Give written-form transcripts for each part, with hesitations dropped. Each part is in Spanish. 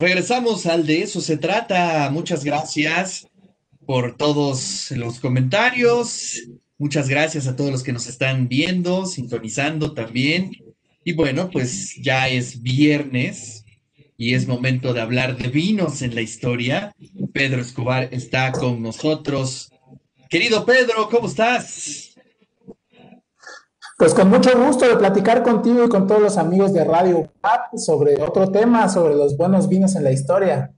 Regresamos al De Eso Se Trata. Muchas gracias por todos los comentarios. Muchas gracias a todos los que nos están viendo, sintonizando también. Y bueno, pues ya es viernes y es momento de hablar de vinos en la historia. Pedro Escobar está con nosotros. Querido Pedro, ¿cómo estás? Pues con mucho gusto de platicar contigo y con todos los amigos de Radio BUAP sobre otro tema, sobre los buenos vinos en la historia.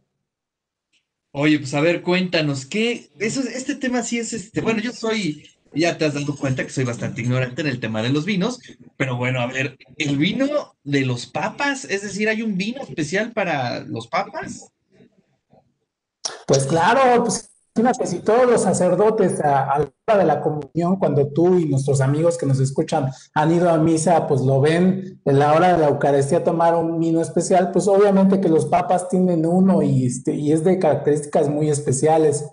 Oye, pues a ver, cuéntanos, ¿qué? Este tema sí es, bueno, yo soy, ya te has dado cuenta que soy bastante ignorante en el tema de los vinos, pero bueno, a ver, ¿el vino de los papas? Es decir, ¿hay un vino especial para los papas? Pues claro, pues... Imagínate, si todos los sacerdotes a la hora de la comunión, cuando tú y nuestros amigos que nos escuchan han ido a misa, pues lo ven en la hora de la Eucaristía tomar un vino especial, pues obviamente que los papas tienen uno y es de características muy especiales.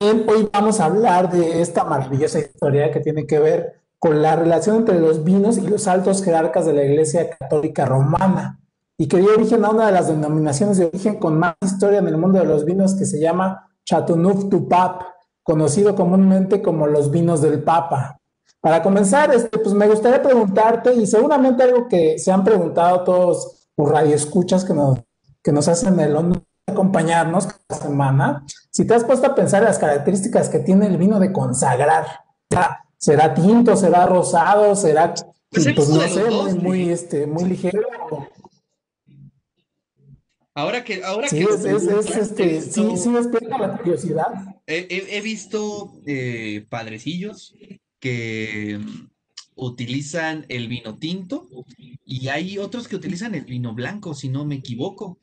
Hoy vamos a hablar de esta maravillosa historia que tiene que ver con la relación entre los vinos y los altos jerarcas de la Iglesia Católica Romana, y que dio origen a una de las denominaciones de origen con más historia en el mundo de los vinos, que se llama Châteauneuf-du-Pape, conocido comúnmente como los vinos del Papa. Para comenzar, pues me gustaría preguntarte, y seguramente algo que se han preguntado todos los radioescuchas que nos hacen el honor de acompañarnos cada semana, si te has puesto a pensar en las características que tiene el vino de consagrar. ¿Será tinto? ¿Será rosado? ¿Será, pues no sé, muy ligero? Ahora que sí despierta la curiosidad. He visto padrecillos que utilizan el vino tinto y hay otros que utilizan el vino blanco, si no me equivoco.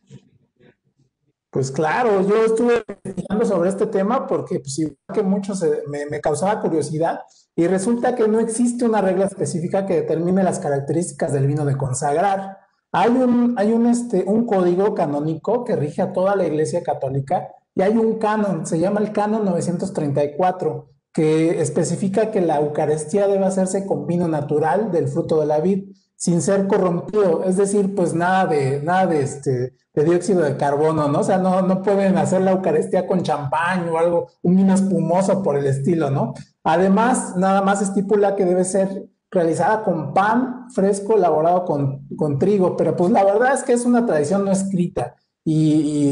Pues claro, yo estuve investigando sobre este tema porque pues, igual que muchos me causaba curiosidad, y resulta que no existe una regla específica que determine las características del vino de consagrar. Hay un código canónico que rige a toda la Iglesia Católica, y hay un canon, se llama el canon 934, que especifica que la Eucaristía debe hacerse con vino natural del fruto de la vid, sin ser corrompido, es decir, pues nada de dióxido de carbono, ¿no? O sea, no pueden hacer la Eucaristía con champán o algo, un vino espumoso por el estilo, ¿no? Además, nada más estipula que debe ser realizada con pan fresco elaborado con trigo, pero pues la verdad es que es una tradición no escrita y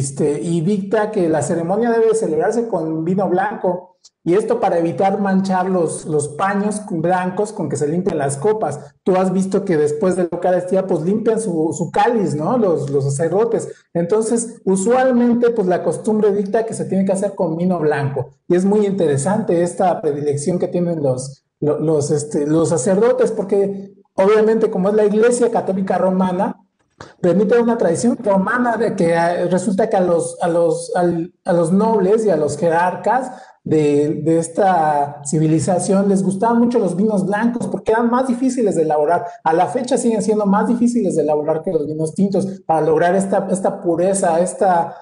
dicta que la ceremonia debe celebrarse con vino blanco, y esto para evitar manchar los paños blancos con que se limpian las copas. Tú has visto que después de la Eucaristía pues limpian su cáliz, ¿no? Los sacerdotes. Entonces, usualmente pues la costumbre dicta que se tiene que hacer con vino blanco, y es muy interesante esta predilección que tienen los sacerdotes, porque obviamente como es la Iglesia Católica Romana, permite una tradición romana de que resulta que a los nobles y a los jerarcas de esta civilización les gustaban mucho los vinos blancos porque eran más difíciles de elaborar. A la fecha siguen siendo más difíciles de elaborar que los vinos tintos, para lograr esta pureza, esta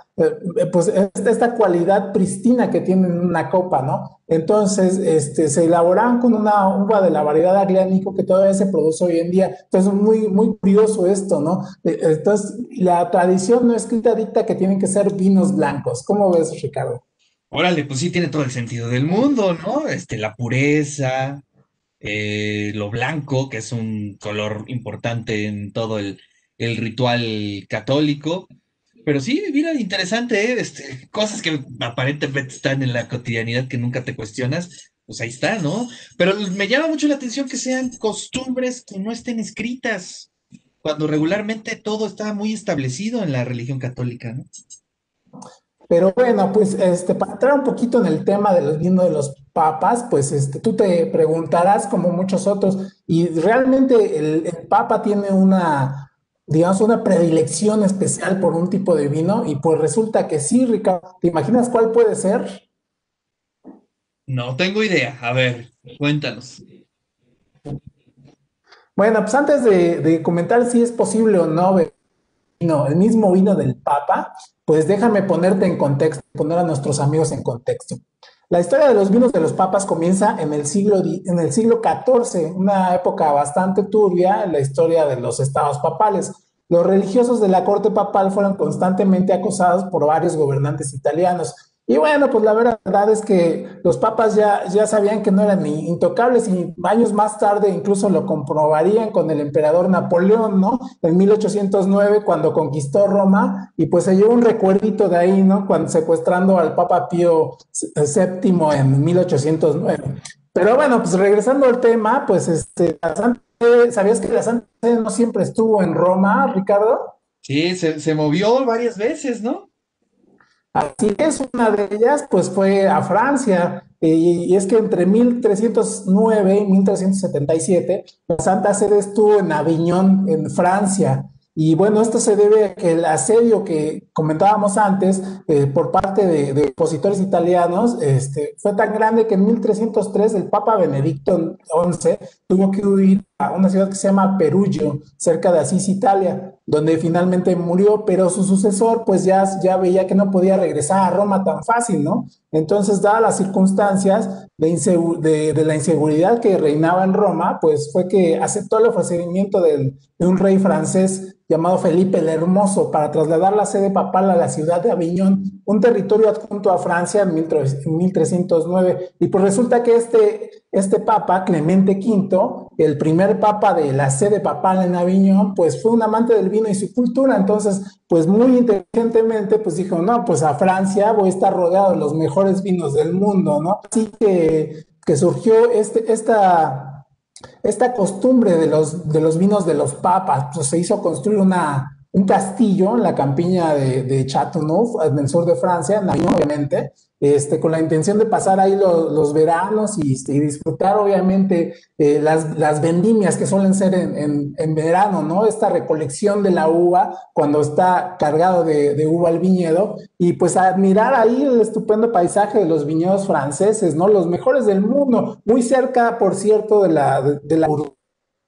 cualidad pristina que tiene una copa, ¿no? Entonces, se elaboraban con una uva de la variedad Aglianico, que todavía se produce hoy en día. Entonces, muy, muy curioso esto, ¿no? Entonces, la tradición no escrita dicta que tienen que ser vinos blancos. ¿Cómo ves, Ricardo? Órale, pues sí tiene todo el sentido del mundo, ¿no? La pureza, lo blanco, que es un color importante en todo el ritual católico. Pero sí, mira, interesante, cosas que aparentemente están en la cotidianidad que nunca te cuestionas, pues ahí está, ¿no? Pero me llama mucho la atención que sean costumbres que no estén escritas, cuando regularmente todo está muy establecido en la religión católica, ¿no? Pero bueno, pues para entrar un poquito en el tema de los vinos de los papas, pues tú te preguntarás, como muchos otros, y realmente el papa tiene una predilección especial por un tipo de vino, y pues resulta que sí, Ricardo. ¿Te imaginas cuál puede ser? No tengo idea. A ver, cuéntanos. Bueno, pues antes de comentar si es posible o no el mismo vino del Papa, pues déjame ponerte en contexto, poner a nuestros amigos en contexto. La historia de los vinos de los papas comienza en el siglo XIV, una época bastante turbia en la historia de los estados papales. Los religiosos de la corte papal fueron constantemente acosados por varios gobernantes italianos. Y bueno, pues la verdad es que los papas ya sabían que no eran ni intocables, y años más tarde incluso lo comprobarían con el emperador Napoleón, ¿no? En 1809, cuando conquistó Roma, y pues se llevó un recuerdito de ahí, ¿no? Cuando secuestrando al papa Pío VII en 1809. Pero bueno, pues regresando al tema, pues ¿sabías que la Santa Sede no siempre estuvo en Roma, Ricardo? Sí, se movió varias veces, ¿no? Así es, una de ellas pues fue a Francia, y es que entre 1309 y 1377 la Santa Sede estuvo en Aviñón, en Francia, y bueno, esto se debe a que el asedio que comentábamos antes por parte de opositores italianos fue tan grande que en 1303 el Papa Benedicto XI tuvo que huir a una ciudad que se llama Perugio, cerca de Asís, Italia, donde finalmente murió, pero su sucesor pues ya veía que no podía regresar a Roma tan fácil, ¿no? Entonces, dadas las circunstancias de la inseguridad que reinaba en Roma, pues fue que aceptó el ofrecimiento de un rey francés llamado Felipe el Hermoso para trasladar la sede papal a la ciudad de Aviñón, un territorio adjunto a Francia en 1309, y pues resulta que este papa, Clemente V, el primer papa de la sede papal en Aviñón, pues fue un amante del vino y su cultura, entonces pues muy inteligentemente pues dijo, no, pues a Francia voy a estar rodeado de los mejores vinos del mundo, ¿no? Así que surgió esta costumbre de los vinos de los papas. Pues se hizo construir un castillo en la campiña de Châteauneuf, en el sur de Francia, en Aviñón, obviamente, con la intención de pasar ahí los veranos y disfrutar, obviamente, las vendimias que suelen ser en verano, ¿no? Esta recolección de la uva cuando está cargado de uva al viñedo, y pues admirar ahí el estupendo paisaje de los viñedos franceses, ¿no? Los mejores del mundo, muy cerca, por cierto, de la Uruguay,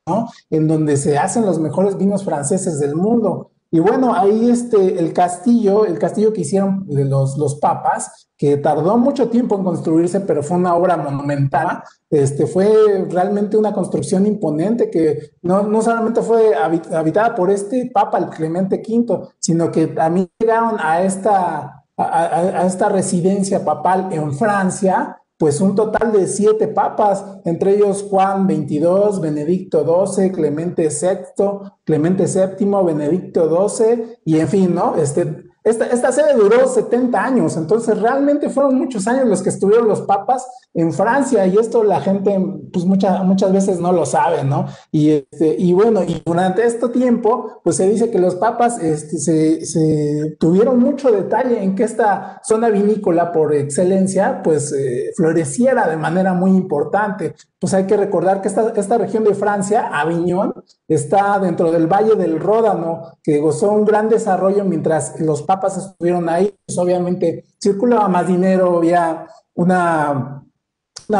¿no? En donde se hacen los mejores vinos franceses del mundo. Y bueno, ahí el castillo que hicieron los papas, que tardó mucho tiempo en construirse, pero fue una obra monumental, fue realmente una construcción imponente que no solamente fue habitada por este papa, el Clemente V, sino que también llegaron a esta residencia papal en Francia, pues un total de 7 papas, entre ellos Juan 22, Benedicto XII, Clemente VI, Clemente VII, Benedicto XII, y en fin, ¿no? Esta sede duró 70 años, entonces realmente fueron muchos años los que estuvieron los papas en Francia, y esto la gente pues muchas veces no lo sabe, ¿no? Y bueno, y durante este tiempo pues se dice que los papas se tuvieron mucho detalle en que esta zona vinícola por excelencia pues floreciera de manera muy importante. Pues hay que recordar que esta región de Francia, Aviñón, está dentro del Valle del Ródano, que gozó un gran desarrollo mientras los papas estuvieron ahí. Pues obviamente circulaba más dinero, había una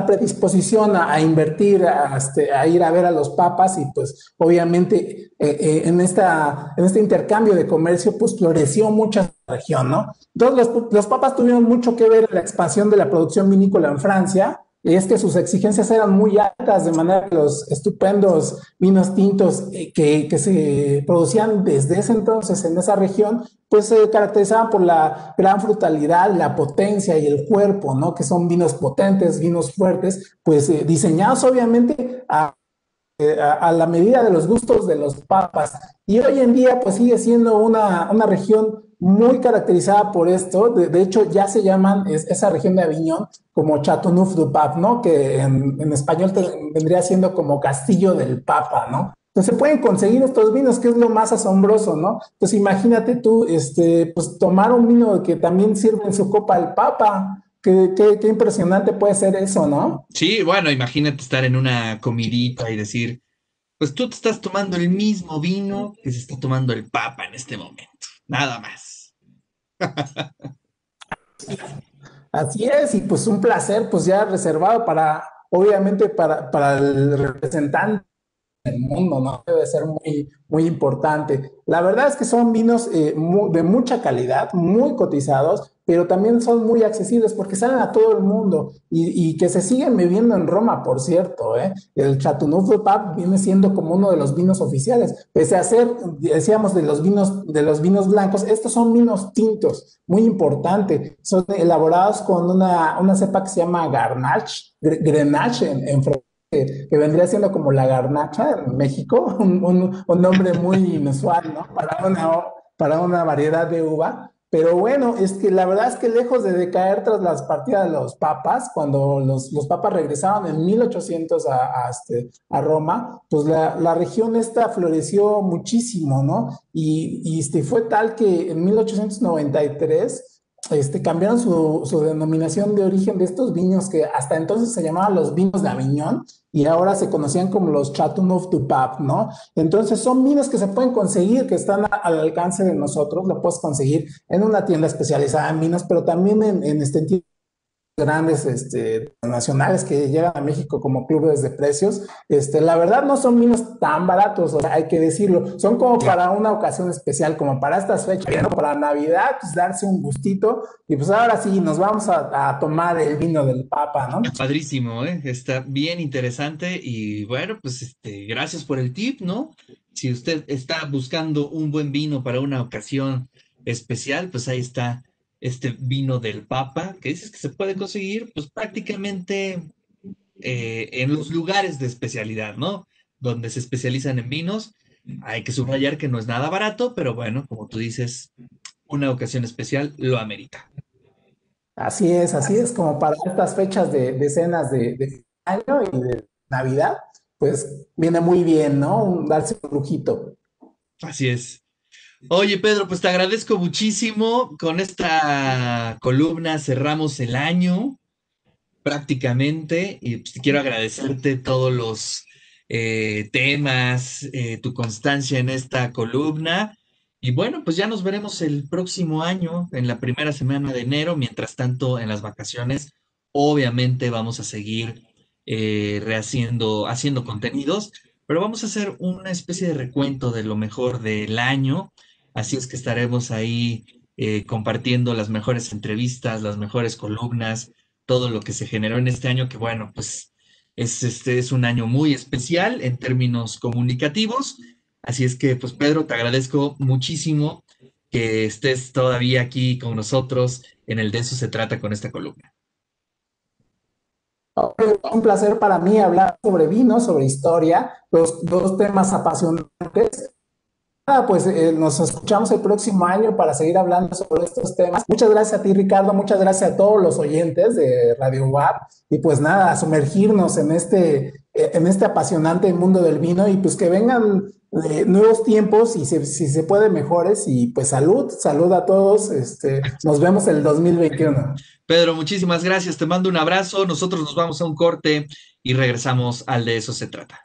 predisposición a invertir, a ir a ver a los papas, y pues obviamente en este intercambio de comercio pues floreció mucha región, ¿no? Entonces los papas tuvieron mucho que ver en la expansión de la producción vinícola en Francia, y es que sus exigencias eran muy altas, de manera que los estupendos vinos tintos que se producían desde ese entonces en esa región, pues se caracterizaban por la gran frutalidad, la potencia y el cuerpo, ¿no? Que son vinos potentes, vinos fuertes, pues diseñados obviamente a la medida de los gustos de los papas. Y hoy en día pues sigue siendo una región muy caracterizada por esto. De hecho, ya se llaman esa región de Aviñón como Châteauneuf-du-Pape, ¿no? Que en español vendría siendo como Castillo del Papa, ¿no? Entonces se pueden conseguir estos vinos, que es lo más asombroso, ¿no? Entonces imagínate tú, pues tomar un vino que también sirve en su copa al Papa. Qué impresionante puede ser eso, ¿no? Sí, bueno, imagínate estar en una comidita y decir, pues tú te estás tomando el mismo vino que se está tomando el Papa en este momento. Nada más. Así es, y pues un placer pues ya reservado para, obviamente, para el representante el mundo, ¿no? Debe ser muy, muy importante. La verdad es que son vinos de mucha calidad, muy cotizados, pero también son muy accesibles porque salen a todo el mundo y que se siguen bebiendo en Roma, por cierto, ¿eh? El Châteauneuf-du-Pape viene siendo como uno de los vinos oficiales. Pese a ser, decíamos, de los vinos blancos, estos son vinos tintos, muy importante. Son elaborados con una cepa que se llama Grenache en francés, que vendría siendo como la garnacha en México, un nombre muy inusual, ¿no? Para una variedad de uva. Pero bueno, es que la verdad es que lejos de decaer tras las partidas de los papas, cuando los papas regresaron en 1800 a Roma, pues la región esta floreció muchísimo, ¿no? Y fue tal que en 1893... cambiaron su denominación de origen de estos vinos que hasta entonces se llamaban los vinos de Aviñón y ahora se conocían como los Châteauneuf-du-Pape, ¿no? Entonces son vinos que se pueden conseguir, que están al alcance de nosotros. Lo puedes conseguir en una tienda especializada en vinos, pero también en tiendas grandes nacionales que llegan a México como clubes de precios. La verdad no son vinos tan baratos, o sea, hay que decirlo, son como para una ocasión especial, como para estas fechas, ¿no? Para Navidad, pues darse un gustito y pues ahora sí nos vamos a tomar el vino del Papa, ¿no? Está padrísimo, ¿eh? Está bien interesante y bueno, pues gracias por el tip, ¿no? Si usted está buscando un buen vino para una ocasión especial, pues ahí está este vino del Papa, que dices que se puede conseguir pues prácticamente en los lugares de especialidad, ¿no? Donde se especializan en vinos. Hay que subrayar que no es nada barato, pero bueno, como tú dices, una ocasión especial lo amerita. Así es, como para estas fechas de cenas de año y de Navidad, pues viene muy bien, ¿no? Darse un lujito. Así es. Oye, Pedro, pues te agradezco muchísimo. Con esta columna cerramos el año prácticamente y pues, quiero agradecerte todos los temas, tu constancia en esta columna y bueno, pues ya nos veremos el próximo año en la primera semana de enero. Mientras tanto, en las vacaciones obviamente vamos a seguir haciendo contenidos, pero vamos a hacer una especie de recuento de lo mejor del año. Así es que estaremos ahí compartiendo las mejores entrevistas, las mejores columnas, todo lo que se generó en este año, que bueno, pues es un año muy especial en términos comunicativos. Así es que, pues Pedro, te agradezco muchísimo que estés todavía aquí con nosotros en el De Eso Se Trata con esta columna. Un placer para mí hablar sobre vino, sobre historia, los dos temas apasionantes. Pues nos escuchamos el próximo año para seguir hablando sobre estos temas. Muchas gracias a ti, Ricardo, muchas gracias a todos los oyentes de Radio BUAP y pues nada, a sumergirnos en este apasionante mundo del vino y pues que vengan nuevos tiempos y si se puede mejores y pues salud a todos. Nos vemos el 2021. Pedro, muchísimas gracias, te mando un abrazo. Nosotros nos vamos a un corte y regresamos al De Eso Se Trata.